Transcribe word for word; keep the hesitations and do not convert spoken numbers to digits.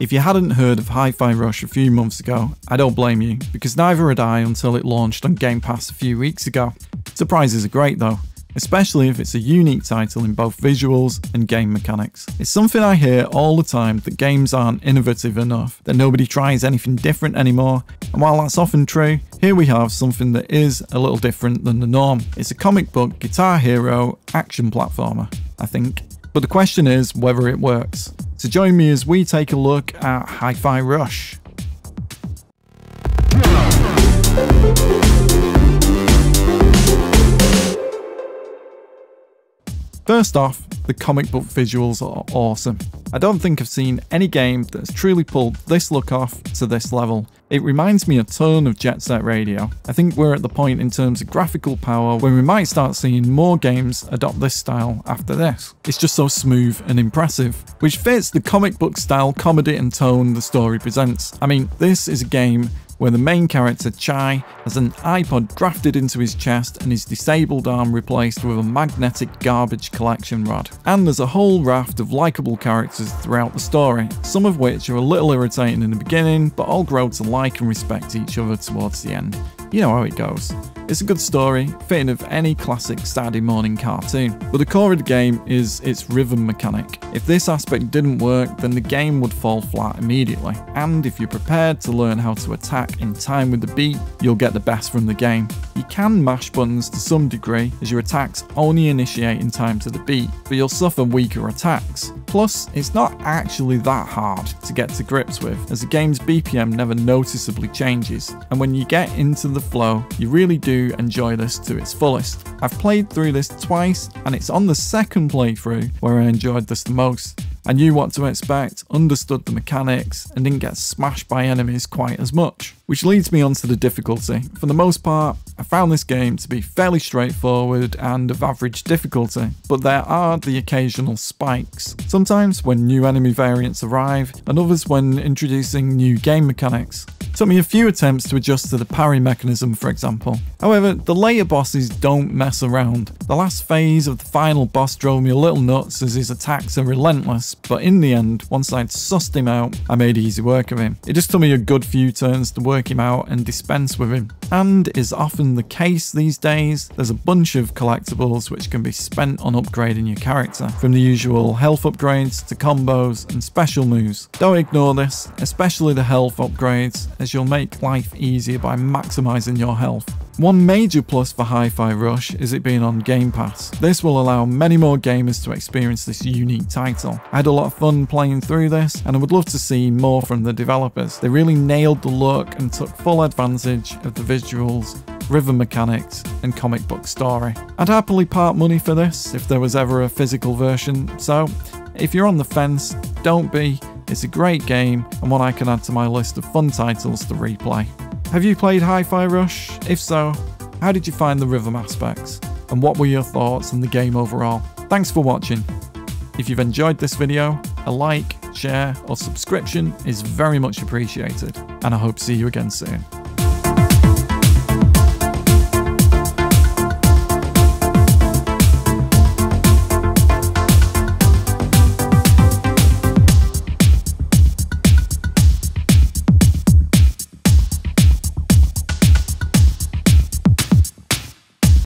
If you hadn't heard of Hi-Fi Rush a few months ago, I don't blame you, because neither had I until it launched on Game Pass a few weeks ago. Surprises are great though, especially if it's a unique title in both visuals and game mechanics. It's something I hear all the time, that games aren't innovative enough, that nobody tries anything different anymore, and while that's often true, here we have something that is a little different than the norm. It's a comic book, Guitar Hero, action platformer, I think. But the question is whether it works. So join me as we take a look at Hi-Fi Rush. First off, the comic book visuals are awesome. I don't think I've seen any game that's truly pulled this look off to this level. It reminds me a ton of Jet Set Radio. I think we're at the point in terms of graphical power where we might start seeing more games adopt this style after this. It's just so smooth and impressive, which fits the comic book style, comedy and tone the story presents. I mean, this is a game where the main character Chai has an iPod grafted into his chest and his disabled arm replaced with a magnetic garbage collection rod. And there's a whole raft of likeable characters throughout the story, some of which are a little irritating in the beginning, but all grow to like and respect each other towards the end. You know how it goes. It's a good story, fitting of any classic Saturday morning cartoon. But the core of the game is its rhythm mechanic. If this aspect didn't work, then the game would fall flat immediately. And if you're prepared to learn how to attack in time with the beat, you'll get the best from the game. You can mash buttons to some degree, as your attacks only initiate in time to the beat, but you'll suffer weaker attacks. Plus, it's not actually that hard to get to grips with, as the game's B P M never noticeably changes. And when you get into the The flow, you really do enjoy this to its fullest. I've played through this twice, and it's on the second playthrough where I enjoyed this the most. I knew what to expect, understood the mechanics, and didn't get smashed by enemies quite as much. Which leads me on to the difficulty. For the most part, I found this game to be fairly straightforward and of average difficulty, but there are the occasional spikes. Sometimes when new enemy variants arrive, and others when introducing new game mechanics. It took me a few attempts to adjust to the parry mechanism, for example. However, the later bosses don't mess around. The last phase of the final boss drove me a little nuts, as his attacks are relentless, but in the end, once I'd sussed him out, I made easy work of him. It just took me a good few turns to work him out and dispense with him. And is often the case these days, there's a bunch of collectibles which can be spent on upgrading your character, from the usual health upgrades to combos and special moves. Don't ignore this, especially the health upgrades, as you'll make life easier by maximizing your health. One major plus for Hi-Fi Rush is it being on Game Pass. This will allow many more gamers to experience this unique title. I had a lot of fun playing through this, and I would love to see more from the developers. They really nailed the look and took full advantage of the visuals, rhythm mechanics, and comic book story. I'd happily part money for this if there was ever a physical version, so if you're on the fence, don't be. It's a great game, and one I can add to my list of fun titles to replay. Have you played Hi-Fi Rush? If so, how did you find the rhythm aspects? And what were your thoughts on the game overall? Thanks for watching. If you've enjoyed this video, a like, share, or subscription is very much appreciated, and I hope to see you again soon.